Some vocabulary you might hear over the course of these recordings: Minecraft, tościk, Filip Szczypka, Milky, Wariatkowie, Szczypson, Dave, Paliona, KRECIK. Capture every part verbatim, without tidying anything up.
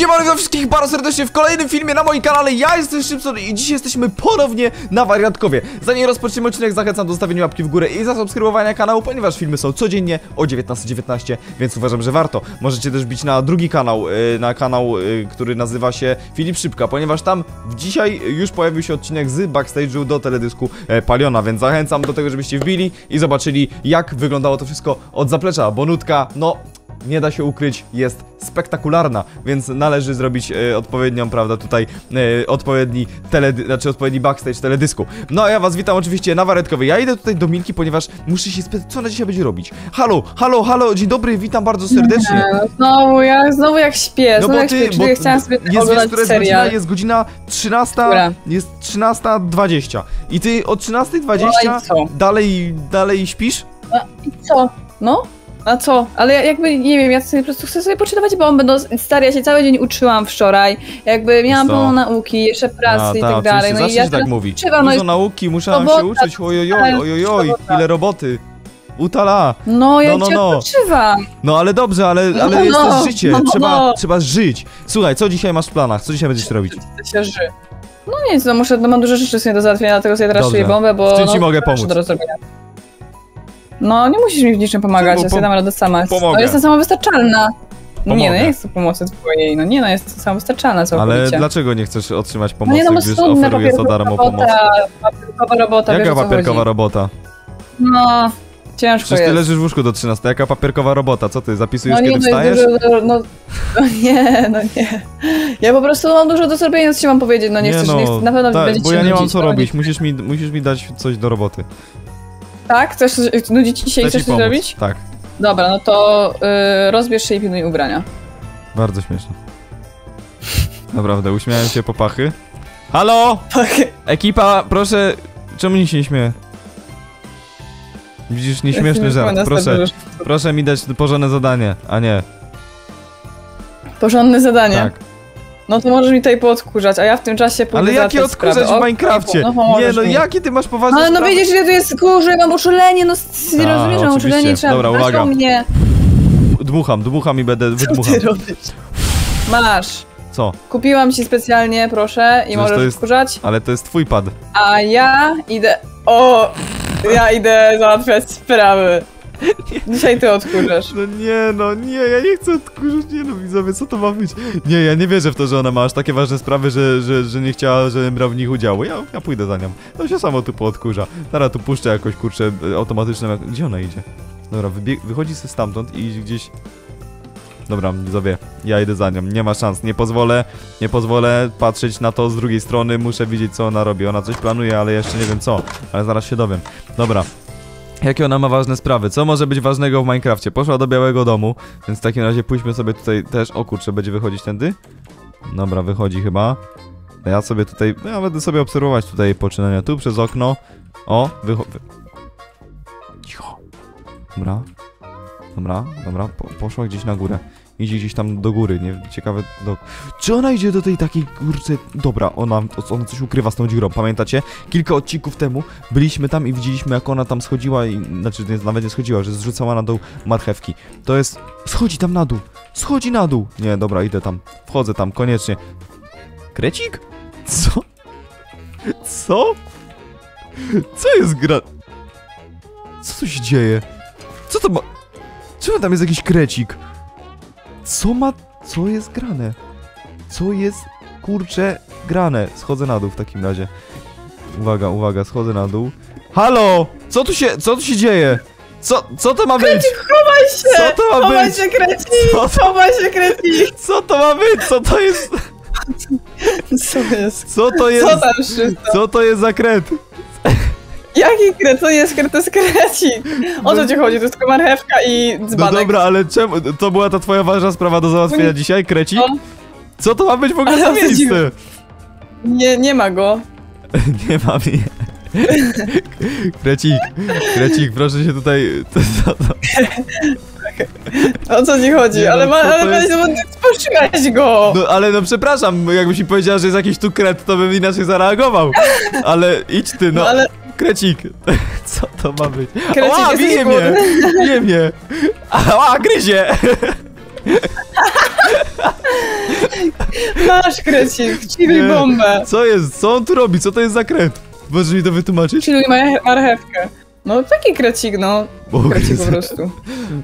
Siemanko wszystkich bardzo serdecznie w kolejnym filmie na moim kanale. Ja jestem Szczypson i dzisiaj jesteśmy ponownie na Wariatkowie. Zanim rozpoczniemy odcinek, zachęcam do zostawienia łapki w górę i zasubskrybowania kanału, ponieważ filmy są codziennie o dziewiętnastej dziewiętnaście, więc uważam, że warto. Możecie też bić na drugi kanał, na kanał, który nazywa się Filip Szczypka, ponieważ tam dzisiaj już pojawił się odcinek z backstage'u do teledysku Paliona, więc zachęcam do tego, żebyście wbili i zobaczyli, jak wyglądało to wszystko od zaplecza, bo nutka, no... nie da się ukryć, jest spektakularna, więc należy zrobić e, odpowiednią, prawda, tutaj e, odpowiedni teledy, znaczy odpowiedni backstage teledysku. No a ja was witam oczywiście na Wariatkowie. Ja idę tutaj do Milki, ponieważ muszę się spytać, co ona dzisiaj będzie robić. Halo, halo, halo, dzień dobry, witam bardzo serdecznie. No, znowu, ja, znowu jak śpię, no, znowu bo jak ty, śpię, bo, chciałam sobie jest, jest, jest godzina, jest godzina trzynasta, Dobra. Jest trzynasta dwadzieścia i ty o trzynastej dwadzieścia no, dalej, dalej śpisz? No i co? No? A co? Ale ja, jakby, nie wiem, ja sobie po prostu chcę sobie poczytować bombę, no stary, ja się cały dzień uczyłam wczoraj, jakby miałam co? Pełno nauki, jeszcze pracy a, i tak dalej, no i ja tak mówić. Dużo no, nauki, musiałam robota, się uczyć, ojojoj, ojojoj, ile roboty. Utala! No, ja no, no, no. No, ale dobrze, ale, ale no, jest no, też życie, no, trzeba, no. trzeba żyć. Słuchaj, co dzisiaj masz w planach, co dzisiaj będziesz robić? Się ży. No nic, no muszę, no, mam dużo rzeczy sobie do załatwienia, dlatego sobie teraz szyję bombę, bo... W czym ci no, mogę pomóc? No, nie musisz mi w niczym pomagać, bo ja sobie dam radę sama. Pomogę. No, jestem samowystarczalna. Pomogę. Nie, no, nie chcę pomocy twojej, no nie, no, jestem samowystarczalna całkowicie. Ale dlaczego nie chcesz otrzymać pomocy, no, nie, no, gdyż oferuje za darmo pomoc? Papierkowa robota, jaka papierkowa robota? No, ciężko Przecież jest. Ty leżysz w łóżku do trzynastej, jaka papierkowa robota? Co ty, zapisujesz, no, nie, kiedy no, wstajesz? Dużo, no, no nie, no nie. Ja po prostu mam dużo do zrobienia, co ci mam powiedzieć, no nie, nie chcesz, no, nie chcesz, na pewno tak, będzie bo ja nie mam co robić, musisz mi, musisz mi dać coś do roboty. Tak? Chcesz nudzić dzisiaj i coś zrobić? Tak. Dobra, no to yy, rozbierz się i pilnuj ubrania. Bardzo śmieszne. Naprawdę, uśmiałem się po pachy. Halo! Pachy. Ekipa, proszę... Czemu nikt się nie śmieje? Widzisz, nieśmieszny żart. Proszę, proszę mi dać porządne zadanie, a nie... Porządne zadanie? Tak. No to możesz mi tutaj poodkurzać, a ja w tym czasie pójdę. Ale jakie odkurzać sprawy? W Minecrafcie? O, no, nie no, mi. Jakie ty masz poważne Ale sprawy? No widzisz, że tu jest kurze, mam uszulenie, no nie rozumiesz, mam uszulenie, trzeba Dobra, uwaga. Mnie. Dmucham, dmucham i będę wydmuchał. Co ty robisz? Masz. Co? Kupiłam ci specjalnie, proszę, i Przecież możesz jest, odkurzać. Ale to jest twój pad. A ja idę... O! Ja idę załatwiać sprawy. Nie. Dzisiaj ty odkurzasz. No nie, no nie, ja nie chcę odkurzać, nie no widzowie, co to ma być? Nie, ja nie wierzę w to, że ona ma aż takie ważne sprawy, że, że, że nie chciała, żebym brał w nich udziału. Ja, ja pójdę za nią. To się samo tu poodkurza. Zaraz tu puszczę jakoś, kurczę, automatyczne... Gdzie ona idzie? Dobra, wychodzi sobie stamtąd i gdzieś... Dobra, widzowie, ja idę za nią, nie ma szans, nie pozwolę, nie pozwolę patrzeć na to z drugiej strony, muszę widzieć, co ona robi. Ona coś planuje, ale jeszcze nie wiem co, ale zaraz się dowiem. Dobra. Jakie ona ma ważne sprawy? Co może być ważnego w Minecrafcie? Poszła do Białego Domu, więc w takim razie pójdźmy sobie tutaj też... O kurczę, będzie wychodzić tędy? Dobra, wychodzi chyba. Ja sobie tutaj... Ja będę sobie obserwować tutaj jej poczynania. Tu przez okno. O, wychodzi... Cicho. Dobra. Dobra, dobra. Po, poszła gdzieś na górę. Idzie gdzieś tam do góry, nie? Ciekawe do... Czy ona idzie do tej takiej górce? Dobra, ona, ona coś ukrywa z tą dziurą, pamiętacie? Kilka odcinków temu byliśmy tam i widzieliśmy, jak ona tam schodziła i... Znaczy, nie, nawet nie schodziła, że zrzucała na dół marchewki. To jest... Schodzi tam na dół! Schodzi na dół! Nie, dobra, idę tam. Wchodzę tam, koniecznie. Krecik? Co? Co? Co jest gra... Co tu się dzieje? Co to ma... Czemu tam jest jakiś krecik? Co ma... Co jest grane? Co jest, kurczę, grane? Schodzę na dół w takim razie. Uwaga, uwaga, schodzę na dół. Halo! Co tu się... Co tu się dzieje? Co... Co to ma być? Krecik, chowaj się! Co to ma chowaj być? Się, Krecik! Co to... Chowaj się, Krecik! Co to ma być? Co to jest... Co jest? Co to jest... Co, tam się co to jest za kret? Jaki kret? To jest kret, to jest krecik. O co ci chodzi? To jest tylko marchewka i dzbanek. No dobra, ale czemu? To była ta twoja ważna sprawa do załatwienia dzisiaj, krecik? No. Co to ma być w ogóle za miejsce? Nie, nie ma go. Nie ma mnie. Krecik, krecik, proszę się tutaj... O co ci chodzi? Nie, ale no, ma, ale jest... Poszukać go! No ale no przepraszam, jakbyś mi powiedziała, że jest jakiś tu kret, to bym inaczej zareagował. Ale idź ty, no. no ale... Krecik, co to ma być? Krecik bije mnie! Bije mnie! A, a gryzie! Masz, Krecik, chciwij bombę. Co jest? Co on tu robi? Co to jest za kret? Możesz mi to wytłumaczyć? Czyli marchewkę. No taki krecik, no. Krecik po prostu.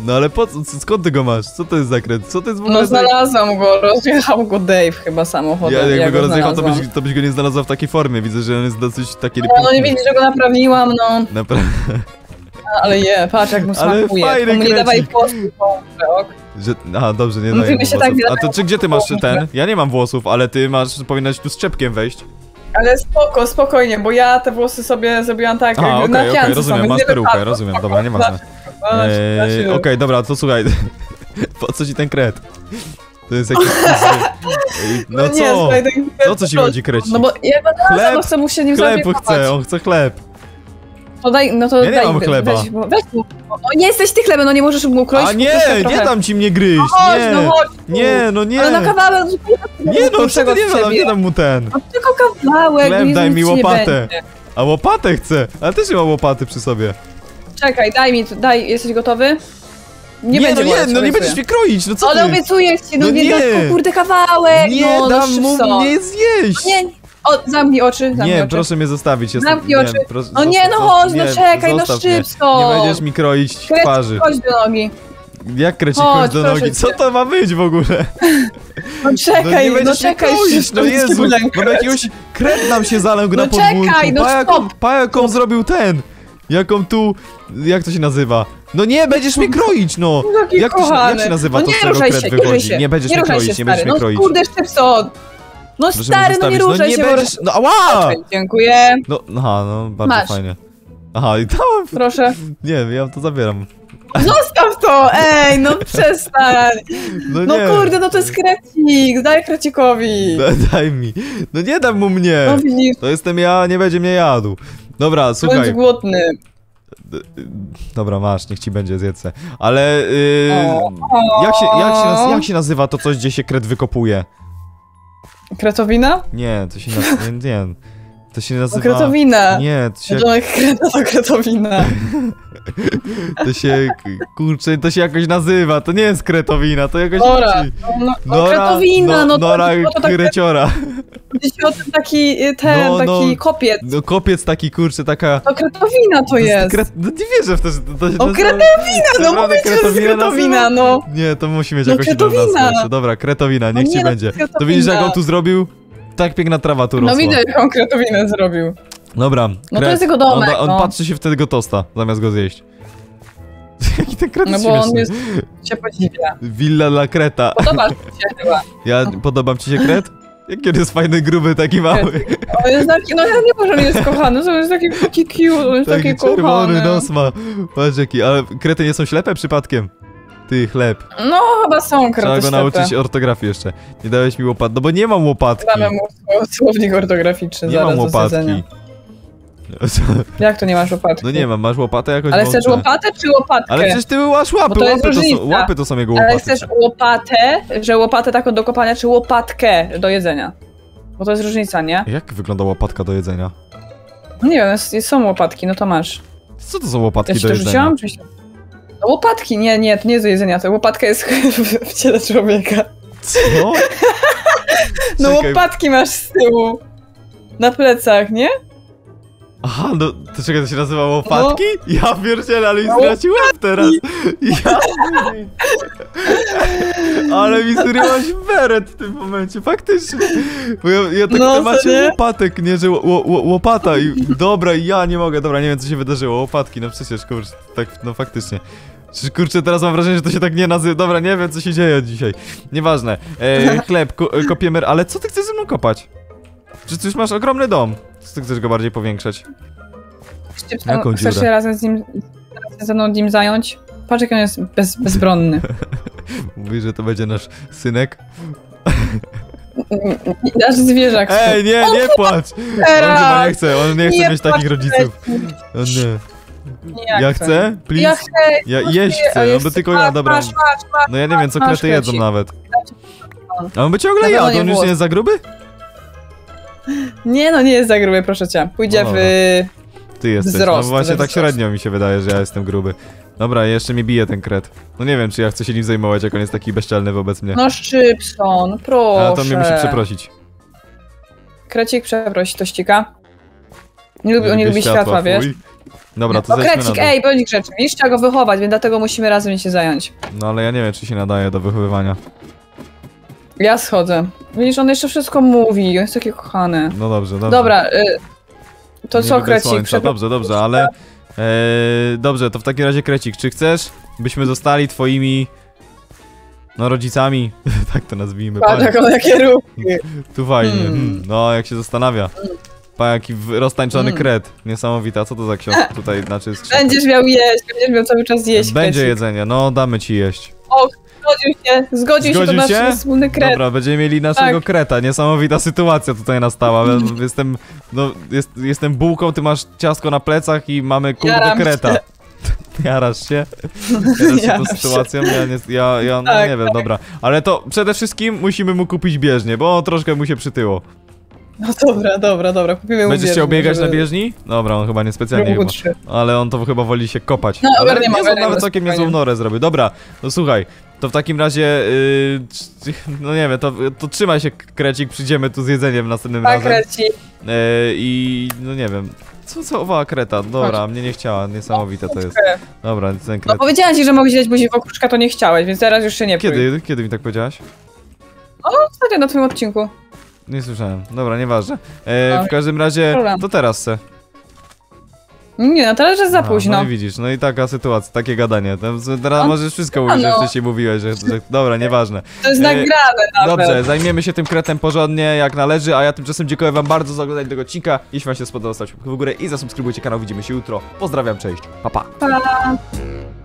No ale po co? Skąd ty go masz? Co to jest za kret? Co to jest w ogóle? No znalazłam go, rozjechał go Dave chyba samochodem. Ja jakby ja go, go rozjechał, to byś, to byś go nie znalazła w takiej formie. Widzę, że on jest dosyć taki... No, no nie widzisz, że go naprawiłam, no. Naprawdę. Ale je, patrz jak mu smakuje. Ale fajny krecik. Nie dawaj włosów, że, aha, dobrze, nie dawaj włosów. Tak, a to czy gdzie ty masz ten? Ja nie mam włosów, ale ty masz, powinnaś tu z czepkiem wejść. Ale spoko, spokojnie, bo ja te włosy sobie zrobiłam tak, aha, jak okay, na piance okay, rozumiem, masz perukę, rozumiem, dobra, nie ma znaczenia. Eee, Okej, okay, dobra, to słuchaj, po co ci ten kret? To jest jakiś... No, no co? Nie, słuchaj, ten kret, co, co ci chodzi, krecik? No bo ja chleb, chcę mu się nim chleb chce, on chce chleb. No, daj, no to ja nie daj, mam chleba. Weź, weź, no, nie jesteś ty chlebem, no nie możesz mu kroić. A nie, nie dam ci mnie gryźć, no, nie, no, chodź, nie, no nie. Ale na kawałek... Nie no, czego nie dam, nie dam mu ten. No tylko kawałek, chleb, nic daj mi łopatę. A łopatę chcę, ale też nie ma łopaty przy sobie. Czekaj, daj mi, daj, jesteś gotowy? Nie, nie, będzie no, nie, no nie będziesz mnie kroić, no co ale ty? Ale obiecuję ci, no, no nie, no, kurde kawałek, nie, no, dam no, mu mnie zjeść. O, zamknij oczy, zamknij nie, oczy. Proszę mnie zostawić. Ja zamknij oczy. Nie, proszę, no nie, no chodź, no czekaj, no szybko. Nie będziesz mi kroić krecik, twarzy. Chodź do nogi. Jak kreci chodź do nogi? Co to ma być w ogóle? No czekaj, no, nie no czekaj. Kroić, no Jezu, mam jakiegoś kret nam się zalęgł no na podwórku. Czekaj, no pa, jaką, pa jaką zrobił ten. Jaką tu, jak to się nazywa? No nie, będziesz mnie kroić, no! Jak, to się, jak się nazywa no to, czego kret wychodzi? Nie będziesz mnie kroić, nie będziesz mnie kroić. No kurde, Szczypson. No proszę stary, no nie ruszaj no, nie się. Będziesz... No ała! Dziękuję. No, aha, no bardzo masz. Fajnie. Aha, i dałam... Proszę. Nie, ja to zabieram. Zostaw to, ej, no przestań. No, no kurde, no to jest krecik, daj krecikowi. Da, daj mi. No nie dam mu mnie. No widzisz. To jestem ja, nie będzie mnie jadł. Dobra, słuchaj. Bądź głodny. Dobra, masz, niech ci będzie, zjedzę. Ale yy, jak, się, jak, się, jak się nazywa to coś, gdzie się kret wykopuje? Kretowina? Nie, to się nazywa... Nie, nie, to się nazywa... Kretowina! Nie, to się... Kreta to kretowina. To się... Kurczę, to się jakoś nazywa, to nie jest kretowina, to jakoś... Nora! No, no, kretowina, no, no Nora to... Nora kreciora. Gdzieś o tym taki, ten, no, no, taki kopiec. No kopiec taki, kurczę, taka... To kretowina to jest! Kret... No nie wierzę w to, że to się... O, kretowina, no mówię, że to jest kretowina, no! Nie, to musi mieć no, jakoś nazwę. Dobra, kretowina, niech no, nie, ci będzie. Kretowina. To widzisz, jak on tu zrobił? Tak piękna trawa tu rosła. No widzę, jak on kretowinę zrobił. Dobra, kret... No to jest jego domek, On, on no. patrzy się wtedy go tosta, zamiast go zjeść. Jaki ten kret no bo śmieszny. On jest... się podziwia. Willa dla kreta. Podoba ci się chyba. Ja... Podobam ci się kret? Jaki on jest fajny, gruby, taki mały. On jest taki, no ja nie może on jest kochany, on jest taki, taki cute, on jest taki, taki kochany. Czerwony nos ma. Patrz jaki, ale krety nie są ślepe przypadkiem? Ty, chleb. No, chyba są krety ślepe. Trzeba go nauczyć ortografii jeszcze. Nie dałeś mi łopat, no bo nie mam łopatki. Damy mu słownik ortograficzny, nie zaraz mam łopatki. Jak to nie masz łopatki? No nie mam, masz łopatę jakoś. Ale chcesz wątę. Łopatę czy łopatkę? Ale przecież ty masz łapy, to łapy, to są, łapy to są jego łopaty. Ale chcesz łopatę, że łopatę taką do kopania, czy łopatkę do jedzenia? Bo to jest różnica, nie? Jak wygląda łopatka do jedzenia? No nie wiem, jest, są łopatki, no to masz. Co to są łopatki ja do jedzenia? Rzuciłam, czy się... no, łopatki, nie, nie, to nie jest do jedzenia, to łopatka jest w ciele człowieka. Co? No czekaj. Łopatki masz z tyłu. Na plecach, nie? Aha, no to czekaj, to się nazywa łopatki? No. Ja pierdzielę, ale mi straciłem teraz! Ja... Ale mi zryłaś beret w tym momencie, faktycznie! Bo ja, ja tak no, temacie nie? łopatek, nie, że łopata i dobra, ja nie mogę, dobra, nie wiem co się wydarzyło, łopatki, no przecież, kurczę, tak, no faktycznie. Przecież, kurczę, teraz mam wrażenie, że to się tak nie nazywa, dobra, nie wiem co się dzieje dzisiaj. Nieważne, e, chleb, ko kopiemy, ale co ty chcesz ze mną kopać? Przecież ty już masz ogromny dom. Ty chcesz go bardziej powiększać? Jaką chcesz dziurę? Się razem z nim, razem ze mną nim zająć? Patrz jak on jest bez, bezbronny. Mówi, że to będzie nasz synek? Nasz zwierzak. Ej, nie, nie on płacz! Teraz. On chyba nie chce, on nie chce nie mieć płacz, takich rodziców. On nie. Nie ja chcę? Please? Ja chcę. Ja jeść chcę, on by tylko ja dobra. No ja nie wiem, co krety jedzą nawet. A on by ciągle jadł, on już nie jest za gruby? Nie no, nie jest za gruby, proszę cię. Pójdzie no, w... Ty jesteś, wzrost, no właśnie tak średnio mi się wydaje, że ja jestem gruby. Dobra, jeszcze mi bije ten kret. No nie wiem, czy ja chcę się nim zajmować, jak on jest taki bezczelny wobec mnie. No Szczypson, proszę. A to mnie musi przeprosić. Krecik, przeprosi Tościka. Nie lubi, nie lubi światła, światła wiesz? Dobra, to no, Krecik, na ej, bądź grzeczny. Wiesz, trzeba go wychować, więc dlatego musimy razem się zająć. No ale ja nie wiem, czy się nadaje do wychowywania. Ja schodzę. Widzisz, on jeszcze wszystko mówi, jest taki kochany. No dobrze, dobrze. Dobra, y to nie co Krecik? Prze dobrze, dobrze, ale... Eee, dobrze, to w takim razie Krecik, czy chcesz, byśmy zostali twoimi... No rodzicami, tak to nazwijmy. Pa, jak on jakie ruchy. Tu fajnie, mm. Mm. No jak się zastanawia. Pa, jaki roztańczony mm. kret. Niesamowita, co to za książka tutaj, znaczy... Będziesz miał jeść, będziesz miał cały czas jeść. Będzie Krecik. Jedzenie, no damy ci jeść. O, zgodził się, zgodził, zgodził się to nasz wspólny kret. Dobra, będziemy mieli naszego tak. kreta, niesamowita sytuacja tutaj nastała. Jestem, no, jest, jestem bułką, ty masz ciastko na plecach i mamy kurde kreta. Się. Jarasz się? Jarasz się tą sytuacją? Ja, nie, ja, ja no, tak, nie wiem, tak. Dobra. Ale to przede wszystkim musimy mu kupić bieżnię, bo troszkę mu się przytyło. No dobra, dobra, dobra, kupimy mu. Będziesz chciał biegać żeby... na bieżni? Dobra, on chyba niespecjalnie chyba. Ale on to chyba woli się kopać. No, ale nie ma, nie nawet całkiem niezłą norę zrobił. Dobra, no słuchaj, to w takim razie, yy, no nie wiem, to, to trzymaj się Krecik, przyjdziemy tu z jedzeniem następnym tak, razem. Krecik. Yy, I no nie wiem. Co za owała kreta? Dobra, mnie nie chciała, niesamowite to jest. Dobra, ten kret. No powiedziałem ci, że mogłeś dać buzi w okruszka, to nie chciałeś, więc teraz już się nie pójdę. Kiedy? Kiedy mi tak powiedziałaś? O, ostatnio na twoim odcinku. Nie słyszałem. Dobra, nieważne. E, w każdym razie, to teraz se. Nie, no teraz jest za późno. No i widzisz, no i taka sytuacja, takie gadanie. Teraz możesz wszystko mówić, że wcześniej mówiłeś, że, że... Dobra, nieważne. To jest nagrane nawet. Dobrze, zajmiemy się tym kretem porządnie, jak należy, a ja tymczasem dziękuję wam bardzo za oglądanie tego odcinka. Jeśli wam się spodobał, zostawcie w górę i zasubskrybujcie kanał. Widzimy się jutro. Pozdrawiam, cześć, pa pa. Pa.